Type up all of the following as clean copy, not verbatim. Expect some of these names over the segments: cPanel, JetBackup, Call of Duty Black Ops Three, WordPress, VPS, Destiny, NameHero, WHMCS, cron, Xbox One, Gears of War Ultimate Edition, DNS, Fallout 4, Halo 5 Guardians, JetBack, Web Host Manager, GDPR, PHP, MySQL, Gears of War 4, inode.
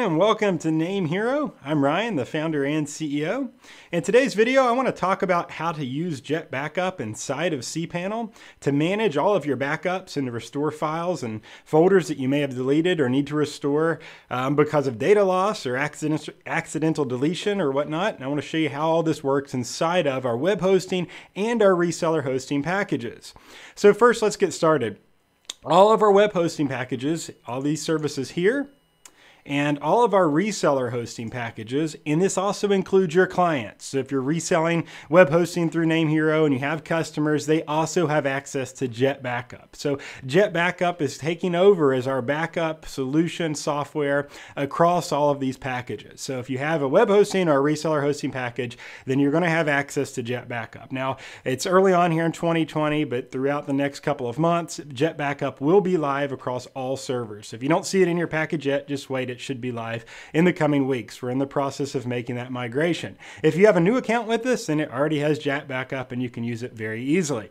everyone, and welcome to NameHero. I'm Ryan, the founder and CEO. In today's video, I want to talk about how to use JetBackup inside of cPanel to manage all of your backups and to restore files and folders that you may have deleted or need to restore because of data loss or accidental deletion or whatnot. And I want to show you how all this works inside of our web hosting and our reseller hosting packages. So first, let's get started. All of our web hosting packages, all these services here, and all of our reseller hosting packages, and this also includes your clients. So if you're reselling web hosting through NameHero and you have customers, they also have access to JetBackup. So JetBackup is taking over as our backup solution software across all of these packages. So if you have a web hosting or a reseller hosting package, then you're going to have access to JetBackup. Now, it's early on here in 2020, but throughout the next couple of months, JetBackup will be live across all servers. So if you don't see it in your package yet, just wait. It should be live in the coming weeks. We're in the process of making that migration. If you have a new account with us, then it already has JetBackup and you can use it very easily.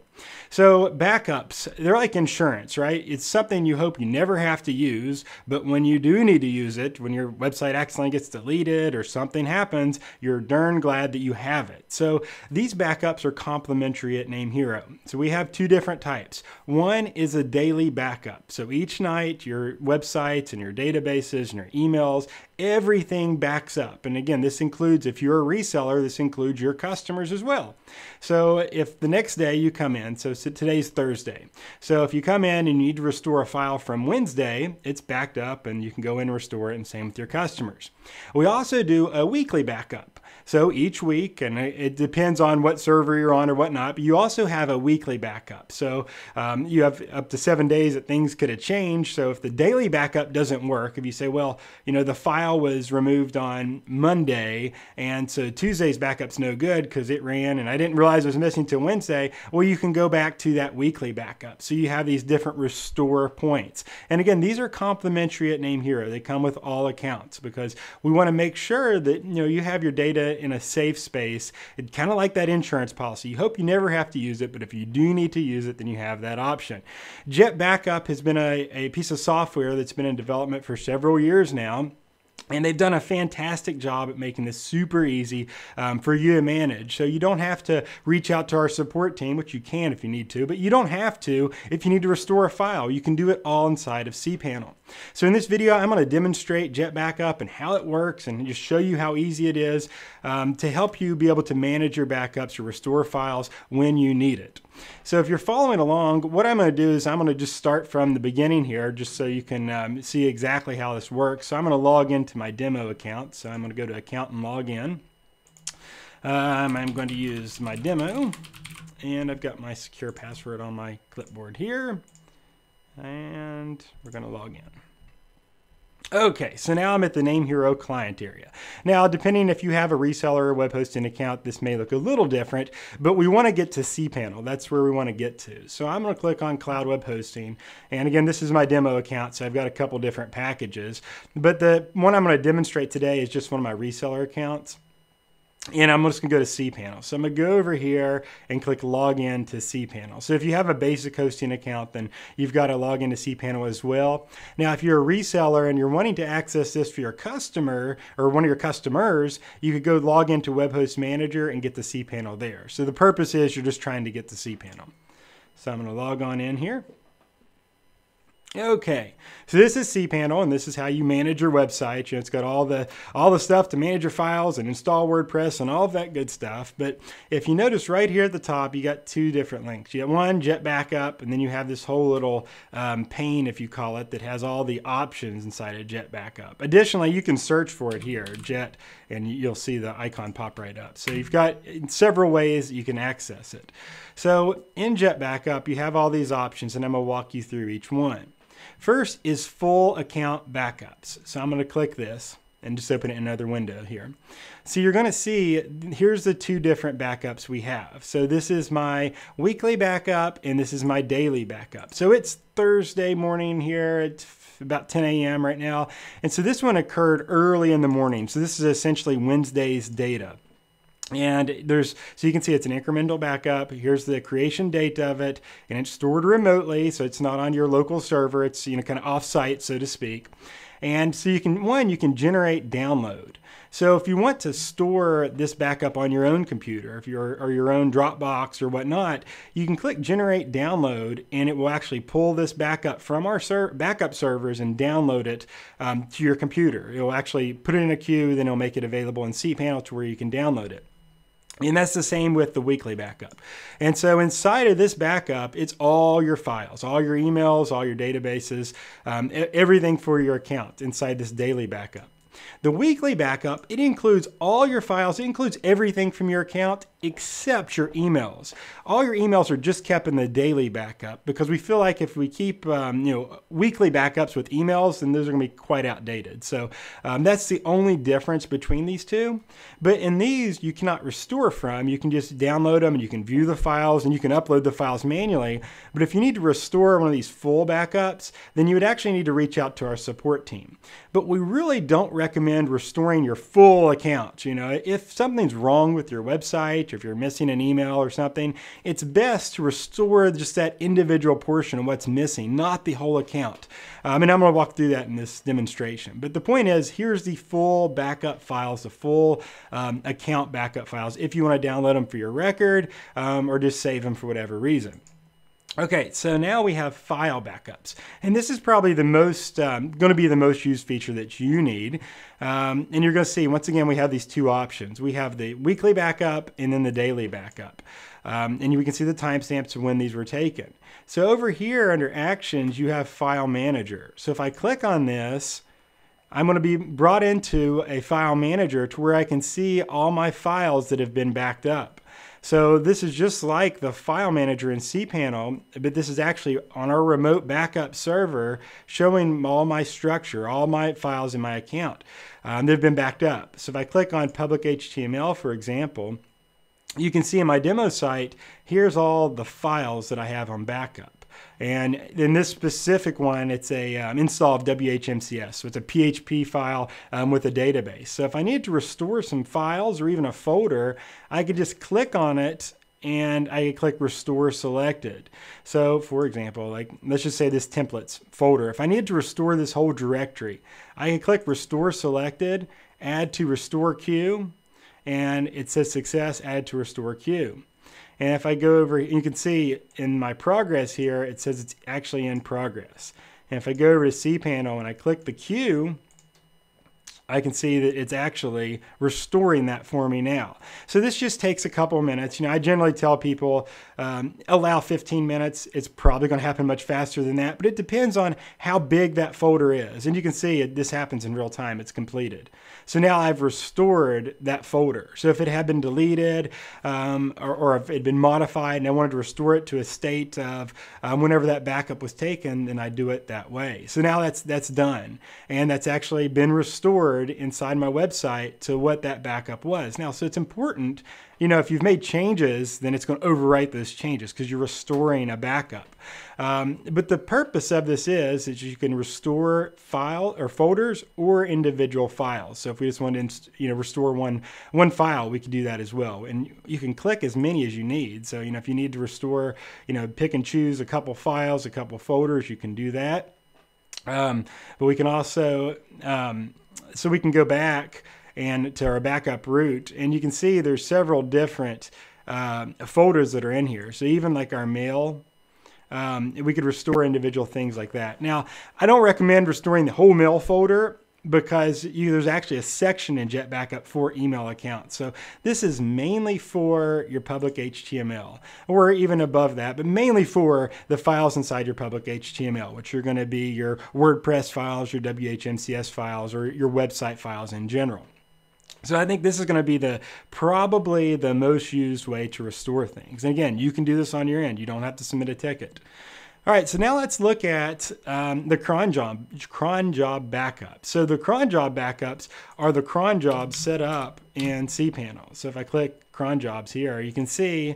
So backups, they're like insurance, right? It's something you hope you never have to use, but when you do need to use it, when your website accidentally gets deleted or something happens, you're darn glad that you have it. So these backups are complimentary at NameHero. So we have two different types. One is a daily backup. So each night, your websites and your databases and your emails, everything backs up. And again, this includes, if you're a reseller, this includes your customers as well. So if the next day you come in, so today's Thursday. So if you come in and you need to restore a file from Wednesday, it's backed up and you can go in and restore it, and same with your customers. We also do a weekly backup. So each week, and it depends on what server you're on or whatnot, but you also have a weekly backup. So you have up to 7 days that things could have changed. So if the daily backup doesn't work, if you say, well, you know, the file was removed on Monday, and so Tuesday's backup's no good because it ran and I didn't realize it was missing till Wednesday, well, you can go back to that weekly backup. So you have these different restore points. And again, these are complimentary at NameHero. They come with all accounts because we want to make sure that, you know, you have your data in a safe space. It's kind of like that insurance policy. You hope you never have to use it, but if you do need to use it, then you have that option. JetBackup has been a piece of software that's been in development for several years now. And they've done a fantastic job at making this super easy for you to manage. So you don't have to reach out to our support team, which you can if you need to, but you don't have to if you need to restore a file. You can do it all inside of cPanel. So in this video, I'm going to demonstrate JetBackup and how it works and just show you how easy it is to help you be able to manage your backups or restore files when you need it. So if you're following along, what I'm going to do is I'm going to just start from the beginning here just so you can see exactly how this works. So I'm going to log into my demo account. So I'm going to go to account and log in. I'm going to use my demo, and I've got my secure password on my clipboard here. And we're going to log in. Okay, so now I'm at the NameHero client area. Now, depending if you have a reseller or web hosting account, this may look a little different, but we want to get to cPanel. That's where we want to get to. So I'm going to click on Cloud Web Hosting. And again, this is my demo account, so I've got a couple different packages. But the one I'm going to demonstrate today is just one of my reseller accounts. And I'm just going to go to cPanel. So I'm going to go over here and click log in to cPanel. So if you have a basic hosting account, then you've got to log into cPanel as well. Now, if you're a reseller and you're wanting to access this for your customer or one of your customers, you could go log into Web Host Manager and get the cPanel there. So the purpose is you're just trying to get the cPanel. So I'm going to log on in here. Okay, so this is cPanel, and this is how you manage your website. You know, it's got all the stuff to manage your files and install WordPress and all of that good stuff. But if you notice right here at the top, you got two different links. You have one, JetBackup, and then you have this whole little pane, if you call it, that has all the options inside of JetBackup. Additionally, you can search for it here, Jet, and you'll see the icon pop right up. So you've got several ways you can access it. So in JetBackup, you have all these options, and I'm going to walk you through each one. First is full account backups. So I'm going to click this and just open another window here. So you're going to see, here's the two different backups we have. So this is my weekly backup and this is my daily backup. So it's Thursday morning here. It's about 10 a.m. right now. And so this one occurred early in the morning. So this is essentially Wednesday's data. And there's, so you can see it's an incremental backup. Here's the creation date of it, and it's stored remotely, so it's not on your local server. It's, you know, kind of offsite, so to speak. And so you can, one, you can generate download. So if you want to store this backup on your own computer, if you're, or your own Dropbox or whatnot, you can click Generate Download, and it will actually pull this backup from our backup servers and download it to your computer. It will actually put it in a queue, then it'll make it available in cPanel to where you can download it. And that's the same with the weekly backup. And so inside of this backup, it's all your files, all your emails, all your databases, everything for your account inside this daily backup. The weekly backup, it includes all your files, it includes everything from your account except your emails. All your emails are just kept in the daily backup because we feel like if we keep weekly backups with emails, then those are going to be quite outdated. So that's the only difference between these two. But in these, you cannot restore from. You can just download them and you can view the files and you can upload the files manually. But if you need to restore one of these full backups, then you would actually need to reach out to our support team. But we really don't recommend restoring your full account. You know, if something's wrong with your website, or if you're missing an email or something, it's best to restore just that individual portion of what's missing, not the whole account. And I'm going to walk through that in this demonstration. But the point is, here's the full backup files, the full account backup files, if you want to download them for your record or just save them for whatever reason. Okay, so now we have file backups, and this is probably the most going to be the most used feature that you need. And you're going to see, once again, we have these two options. We have the weekly backup and then the daily backup. And we can see the timestamps of when these were taken. So over here under Actions, you have File Manager. So if I click on this, I'm going to be brought into a file manager to where I can see all my files that have been backed up. So this is just like the file manager in cPanel, but this is actually on our remote backup server showing all my structure, all my files in my account. They've been backed up. So if I click on public HTML, for example, you can see in my demo site, here's all the files that I have on backup. And in this specific one, it's a install of WHMCS. So it's a PHP file with a database. So if I need to restore some files or even a folder, I could just click on it and I could click Restore Selected. So for example, like let's just say this templates folder. If I need to restore this whole directory, I could click Restore Selected, Add to Restore Queue, and it says Success, Add to Restore Queue. And if I go over, you can see in my progress here, it says it's actually in progress. And if I go over to cPanel and I click the queue, I can see that it's actually restoring that for me now. So this just takes a couple of minutes. You know, I generally tell people, allow 15 minutes. It's probably going to happen much faster than that, but it depends on how big that folder is. And you can see it, this happens in real time. It's completed. So now I've restored that folder. So if it had been deleted or if it had been modified and I wanted to restore it to a state of whenever that backup was taken, then I do it that way. So now that's done. And that's actually been restored inside my website to what that backup was. Now, so it's important, you know, if you've made changes, then it's going to overwrite those changes because you're restoring a backup. But the purpose of this is that you can restore file or folders or individual files. So if we just want to, you know, restore one file, we can do that as well. And you can click as many as you need. So, you know, if you need to restore, you know, pick and choose a couple files, a couple folders, you can do that. But we can also, so we can go back and to our backup root, and you can see there's several different folders that are in here. So even like our mail, we could restore individual things like that. Now, I don't recommend restoring the whole mail folder because there's actually a section in JetBackup for email accounts. So this is mainly for your public HTML or even above that, but mainly for the files inside your public HTML, which are going to be your WordPress files, your WHMCS files, or your website files in general. So I think this is going to be the probably the most used way to restore things. And again, you can do this on your end. You don't have to submit a ticket. All right, so now let's look at the cron job backup. So the cron job backups are the cron jobs set up in cPanel. So if I click cron jobs here, you can see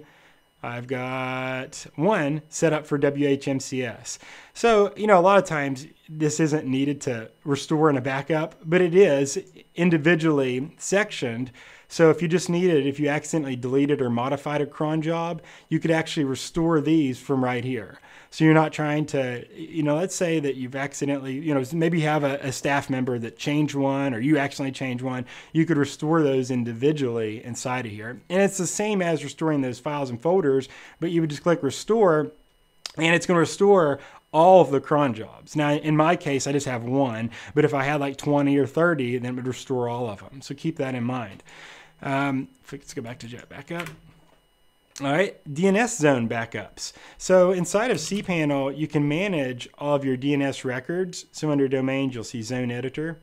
I've got one set up for WHMCS. So, you know, a lot of times this isn't needed to restore in a backup, but it is individually sectioned. So if you just need it, if you accidentally deleted or modified a cron job, you could actually restore these from right here. So you're not trying to, you know, let's say that you've accidentally, you know, maybe you have a staff member that changed one or you accidentally changed one. You could restore those individually inside of here. And it's the same as restoring those files and folders, but you would just click restore and it's going to restore all of the cron jobs. Now, in my case, I just have one, but if I had like 20 or 30, then it would restore all of them. So keep that in mind. Let's go back to JetBackup. All right, DNS zone backups. So inside of cPanel, you can manage all of your DNS records. So under domains, you'll see zone editor.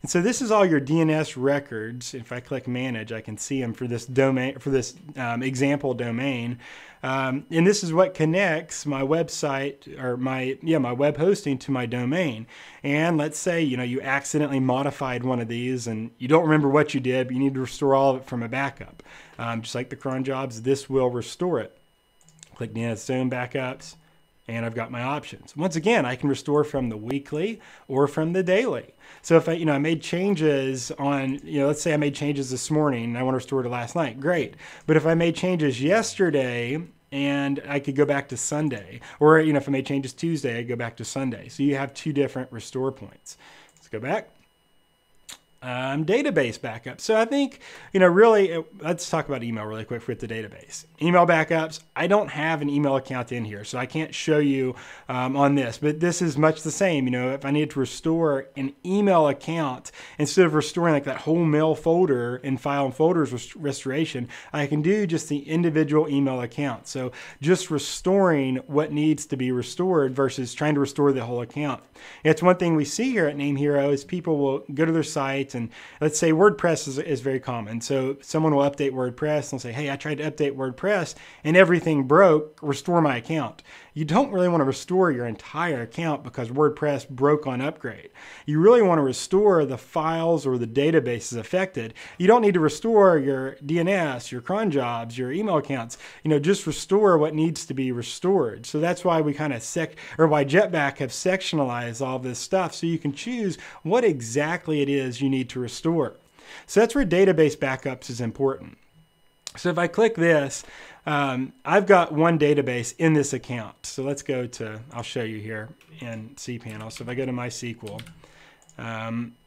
And so this is all your DNS records. If I click manage, I can see them for this domain, for this example domain. And this is what connects my website or my web hosting to my domain. And let's say, you know, you accidentally modified one of these and you don't remember what you did, but you need to restore all of it from a backup. Just like the cron jobs, this will restore it. Click DNS zone backups and I've got my options. Once again, I can restore from the weekly or from the daily. So if I, you know, I made changes on, you know, let's say I made changes this morning and I want to restore to last night, great. But if I made changes yesterday and I could go back to Sunday, or, you know, if I made changes Tuesday, I go back to Sunday. So you have two different restore points. Let's go back. Database backup. So I think, you know, really, let's talk about email really quick with the database. Email backups, I don't have an email account in here, so I can't show you on this, but this is much the same. You know, if I need to restore an email account, instead of restoring like that whole mail folder and file and folders restoration, I can do just the individual email account. So just restoring what needs to be restored versus trying to restore the whole account. It's one thing we see here at NameHero is people will go to their site, and let's say WordPress is very common. So someone will update WordPress and say, hey, I tried to update WordPress and everything broke, restore my account. You don't really want to restore your entire account because WordPress broke on upgrade. You really want to restore the files or the databases affected. You don't need to restore your DNS, your cron jobs, your email accounts. You know, just restore what needs to be restored. So that's why we kind of why JetBack have sectionalized all this stuff so you can choose what exactly it is you need to restore. So that's where database backups is important. So if I click this, I've got one database in this account. So let's go to, I'll show you here in cPanel. So if I go to MySQL,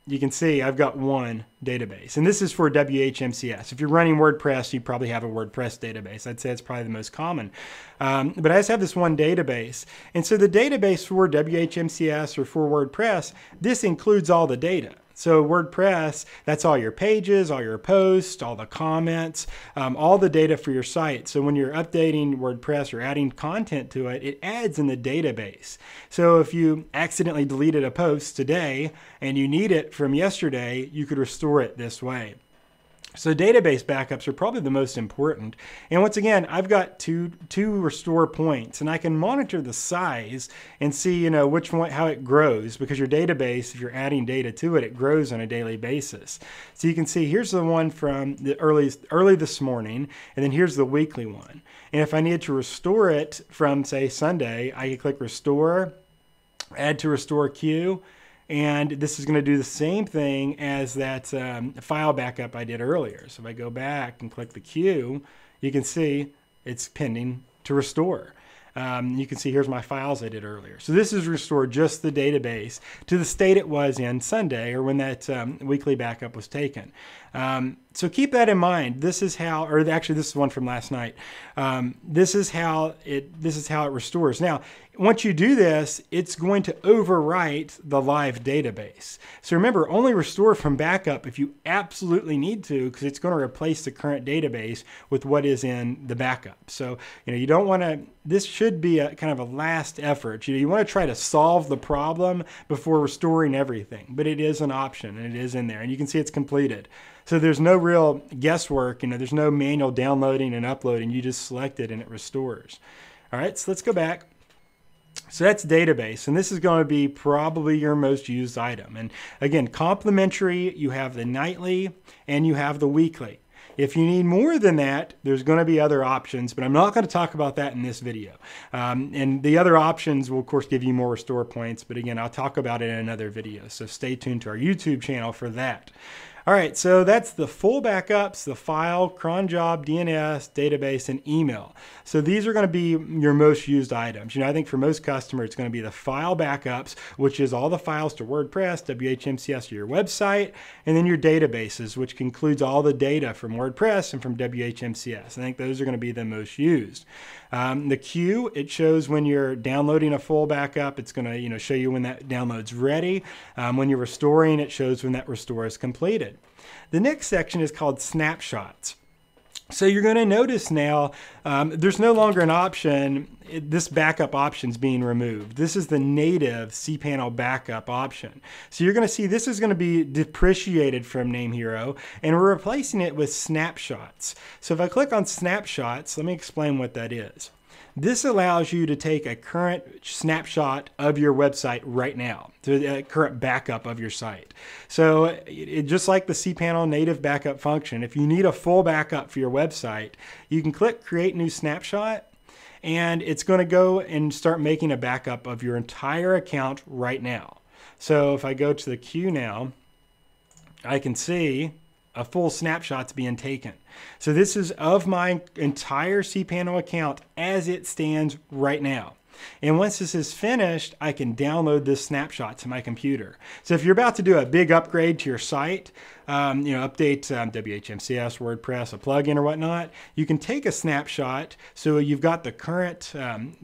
you can see I've got one database. And this is for WHMCS. If you're running WordPress, you probably have a WordPress database. I'd say it's probably the most common. But I just have this one database. And so the database for WHMCS or for WordPress, this includes all the data. So WordPress, that's all your pages, all your posts, all the comments, all the data for your site. So when you're updating WordPress or adding content to it, it adds in the database. So if you accidentally deleted a post today and you need it from yesterday, you could restore it this way. So database backups are probably the most important. And once again, I've got two restore points and I can monitor the size and see, you know, which one, how it grows, because your database, if you're adding data to it, it grows on a daily basis. So you can see here's the one from the early this morning, and then here's the weekly one. And if I needed to restore it from, say, Sunday, I could click restore, add to restore queue. And this is going to do the same thing as that file backup I did earlier. So if I go back and click the queue, you can see it's pending to restore. You can see here's my files I did earlier. So this is restored just the database to the state it was in Sunday or when that weekly backup was taken. So keep that in mind. This is how, or actually this is one from last night. This is how it restores. Now, once you do this, it's going to overwrite the live database. So remember, only restore from backup if you absolutely need to, because it's going to replace the current database with what is in the backup. So, you know, you don't want to, this should be a kind of a last effort. You know, you want to try to solve the problem before restoring everything, but it is an option and it is in there, and you can see it's completed. So there's no real guesswork, you know, there's no manual downloading and uploading. You just select it and it restores. All right, so let's go back. So that's database, and this is going to be probably your most used item. And again, complimentary, you have the nightly and you have the weekly. If you need more than that, there's going to be other options, but I'm not going to talk about that in this video. And the other options will, of course, give you more restore points, but again, I'll talk about it in another video. So stay tuned to our YouTube channel for that. All right, so that's the full backups, the file, cron job, DNS, database, and email. So these are going to be your most used items. You know, I think for most customers, it's going to be the file backups, which is all the files to WordPress, WHMCS, or your website, and then your databases, which includes all the data from WordPress and from WHMCS. I think those are going to be the most used. The queue, it shows when you're downloading a full backup, it's going to show you when that download's ready. When you're restoring, it shows when that restore is completed. The next section is called snapshots. So you're going to notice now there's no longer an option, this backup option is being removed. This is the native cPanel backup option. So you're going to see this is going to be depreciated from NameHero, and we're replacing it with snapshots. So if I click on snapshots, let me explain what that is. This allows you to take a current snapshot of your website right now, to a current backup of your site. So just like the cPanel native backup function, if you need a full backup for your website, you can click Create New Snapshot, and it's going to go and start making a backup of your entire account right now. So if I go to the queue now, I can see a full snapshot's being taken. So this is of my entire cPanel account as it stands right now. And once this is finished, I can download this snapshot to my computer. So if you're about to do a big upgrade to your site, update WHMCS, WordPress, a plugin or whatnot, you can take a snapshot so you've got the current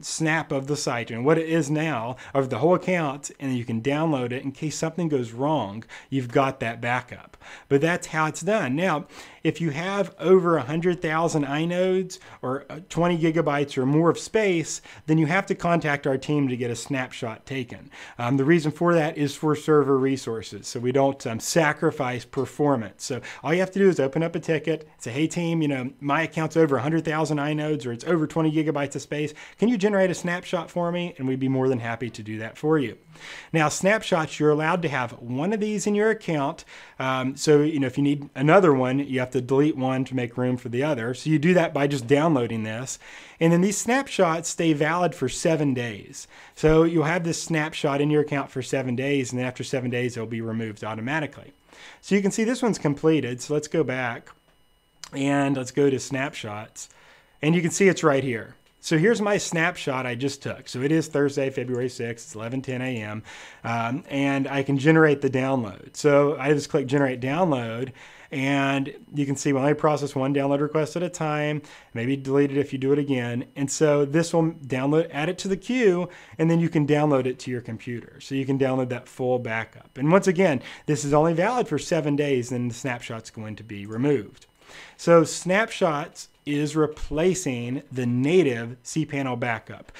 snap of the site and what it is now of the whole account, and you can download it in case something goes wrong, you've got that backup. But that's how it's done. Now, if you have over 100,000 inodes or 20 gigabytes or more of space, then you have to contact our team to get a snapshot taken. The reason for that is for server resources, so we don't sacrifice performance. So all you have to do is open up a ticket, say, hey team, my account's over 100,000 inodes or it's over 20 gigabytes of space. Can you generate a snapshot for me? And we'd be more than happy to do that for you. Now, snapshots, you're allowed to have one of these in your account. So, if you need another one, you have to delete one to make room for the other. So you do that by just downloading this. And then these snapshots stay valid for 7 days. So you'll have this snapshot in your account for 7 days, and then after 7 days, it'll be removed automatically. So you can see this one's completed. So let's go back and let's go to snapshots, and you can see it's right here. So here's my snapshot I just took. So it is Thursday, February 6th, it's 11:10 a.m. And I can generate the download. So I just click generate download, and you can see, well, I process one download request at a time, maybe delete it if you do it again. And so this will download, add it to the queue, and then you can download it to your computer. So you can download that full backup. And once again, this is only valid for 7 days, and the snapshot's going to be removed. So snapshots is replacing the native cPanel backup.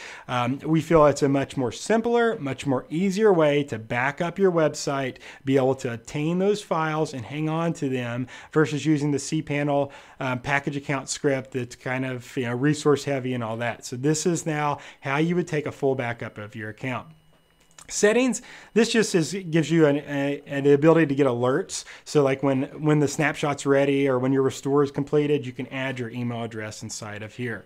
We feel it's a much more simpler, much more easier way to back up your website, be able to obtain those files and hang on to them versus using the cPanel package account script that's kind of resource heavy and all that. So this is now how you would take a full backup of your account. Settings, this just gives you the ability to get alerts. So like when the snapshot's ready or when your restore is completed, you can add your email address inside of here.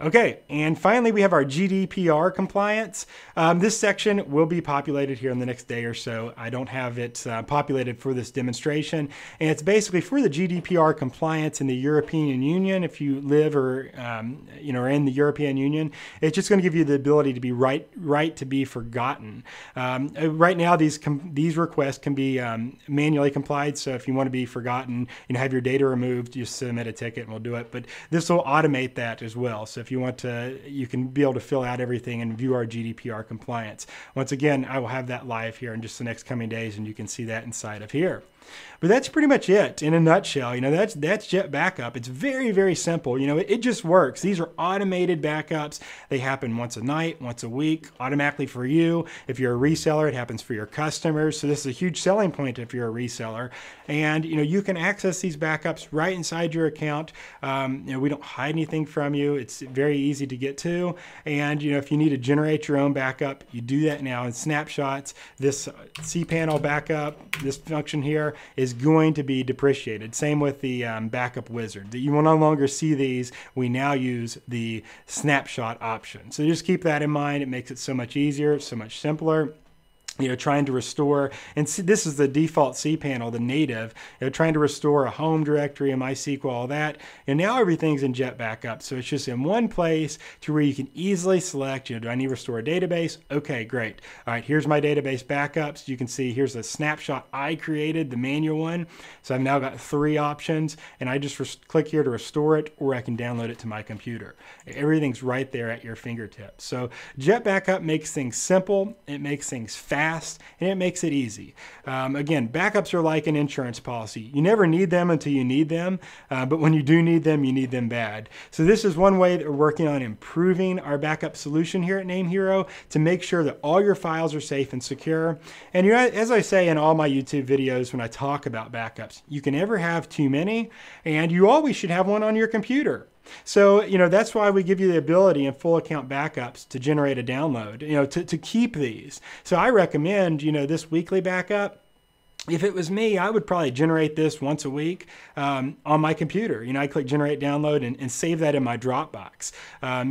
Okay, and finally, we have our GDPR compliance. This section will be populated here in the next day or so. I don't have it populated for this demonstration. And it's basically for the GDPR compliance in the European Union. If you live or are in the European Union, it's just going to give you the ability to be right to be forgotten. Right now, these requests can be manually complied. So if you want to be forgotten, have your data removed, you submit a ticket and we'll do it. But this will automate that as well. So if you want to, you can be able to fill out everything and view our GDPR compliance. Once again, I will have that live here in just the next coming days, and you can see that inside of here. But that's pretty much it in a nutshell. That's JetBackup. It's very, very simple. It just works. These are automated backups. They happen once a night, once a week, automatically for you. If you're a reseller, it happens for your customers. So this is a huge selling point if you're a reseller. And you can access these backups right inside your account. We don't hide anything from you. It's very easy to get to. And if you need to generate your own backup, you do that now in snapshots. This cPanel backup, this function here, is going to be depreciated. Same with the backup wizard. That you will no longer see these. We now use the snapshot option. So just keep that in mind. It makes it so much easier, so much simpler. you know, trying to restore, and this is the default cPanel, the native, you know, trying to restore a home directory, a MySQL, all that. And now everything's in JetBackup. So it's just in one place to where you can easily select, you know, do I need to restore a database? Okay, great. All right, here's my database backups. You can see here's a snapshot I created, the manual one. So I've now got three options, and I just click here to restore it, or I can download it to my computer. Everything's right there at your fingertips. So JetBackup makes things simple. It makes things fast. And it makes it easy. Again, backups are like an insurance policy. You never need them until you need them, but when you do need them bad. So this is one way that we're working on improving our backup solution here at NameHero to make sure that all your files are safe and secure. And you know, as I say in all my YouTube videos when I talk about backups, you can never have too many, and you always should have one on your computer. So, you know, that's why we give you the ability in full account backups to generate a download, you know, to keep these. So I recommend, you know, this weekly backup. If it was me, I would probably generate this once a week on my computer. You know, I click generate download and save that in my Dropbox.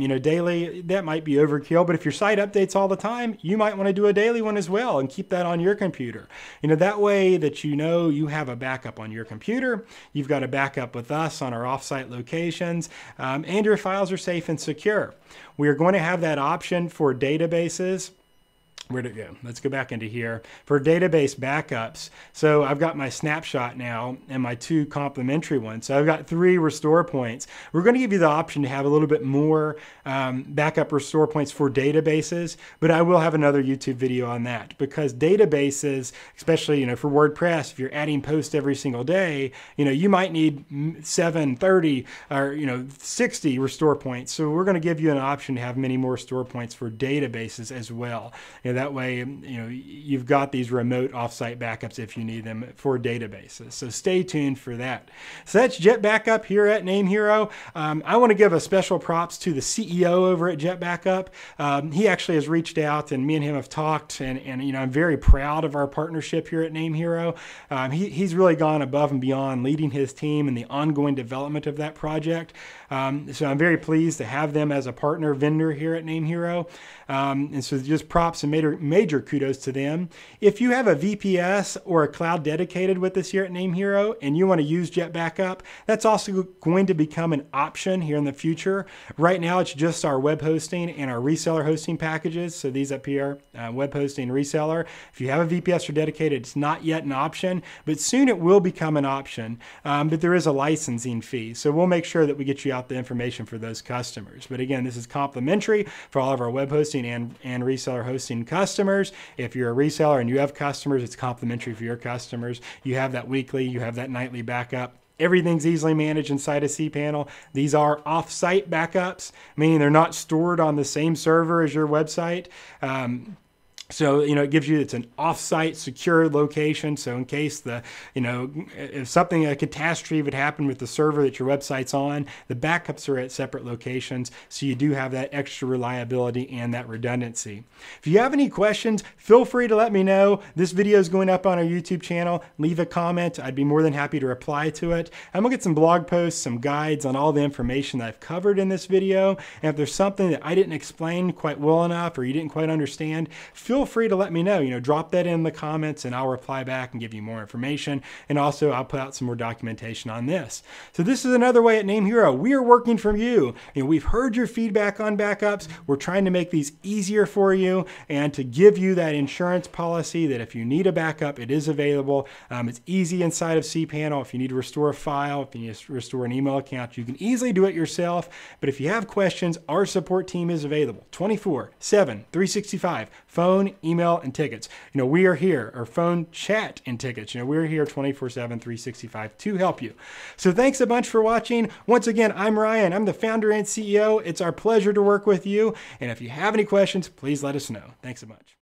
You know, daily, that might be overkill, but if your site updates all the time, you might want to do a daily one as well and keep that on your computer. You know, that way that you know you have a backup on your computer, you've got a backup with us on our offsite locations, and your files are safe and secure. We are going to have that option for databases. Where'd it go? Let's go back into here for database backups. So I've got my snapshot now and my two complementary ones. So I've got three restore points. We're going to give you the option to have a little bit more backup restore points for databases, but I will have another YouTube video on that, because databases, especially, you know, for WordPress, if you're adding posts every single day, you know, you might need 7, 30, or, you know, 60 restore points. So we're going to give you an option to have many more restore points for databases as well. You know, that way, you know, you've got these remote offsite backups if you need them for databases. So stay tuned for that. So that's JetBackup here at NameHero. I want to give a special props to the CEO over at JetBackup. He actually has reached out, and me and him have talked, and you know, I'm very proud of our partnership here at NameHero. He's really gone above and beyond leading his team and the ongoing development of that project. So I'm very pleased to have them as a partner vendor here at NameHero. And so just props and major kudos to them. If you have a VPS or a cloud dedicated with us here at NameHero and you want to use JetBackup, that's also going to become an option here in the future. Right now, it's just our web hosting and our reseller hosting packages. So these up here, web hosting, reseller. If you have a VPS or dedicated, it's not yet an option, but soon it will become an option. But there is a licensing fee. So we'll make sure that we get you out the information for those customers. But again, this is complimentary for all of our web hosting and reseller hosting customers. If you're a reseller and you have customers, it's complimentary for your customers. You have that weekly, you have that nightly backup. Everything's easily managed inside of cPanel. These are off-site backups, meaning they're not stored on the same server as your website. So, you know, it gives you, it's an offsite secure location. So in case the, you know, if something, a catastrophe would happen with the server that your website's on, the backups are at separate locations. So you do have that extra reliability and that redundancy. If you have any questions, feel free to let me know. This video is going up on our YouTube channel. Leave a comment. I'd be more than happy to reply to it. I'm gonna get some blog posts, some guides on all the information that I've covered in this video. And if there's something that I didn't explain quite well enough, or you didn't quite understand, feel free to let me know. You know, drop that in the comments and I'll reply back and give you more information. And also I'll put out some more documentation on this. So this is another way at NameHero. We are working from you. You know, we've heard your feedback on backups. We're trying to make these easier for you and to give you that insurance policy that if you need a backup, it is available. It's easy inside of cPanel. If you need to restore a file, if you need to restore an email account, you can easily do it yourself. But if you have questions, our support team is available 24/7, 365, phone, email, and tickets. You know, we are here, or phone, chat, and tickets. You know, we're here 24/7, 365 to help you. So thanks a bunch for watching. Once again, I'm Ryan. I'm the founder and CEO. It's our pleasure to work with you. And if you have any questions, please let us know. Thanks a bunch.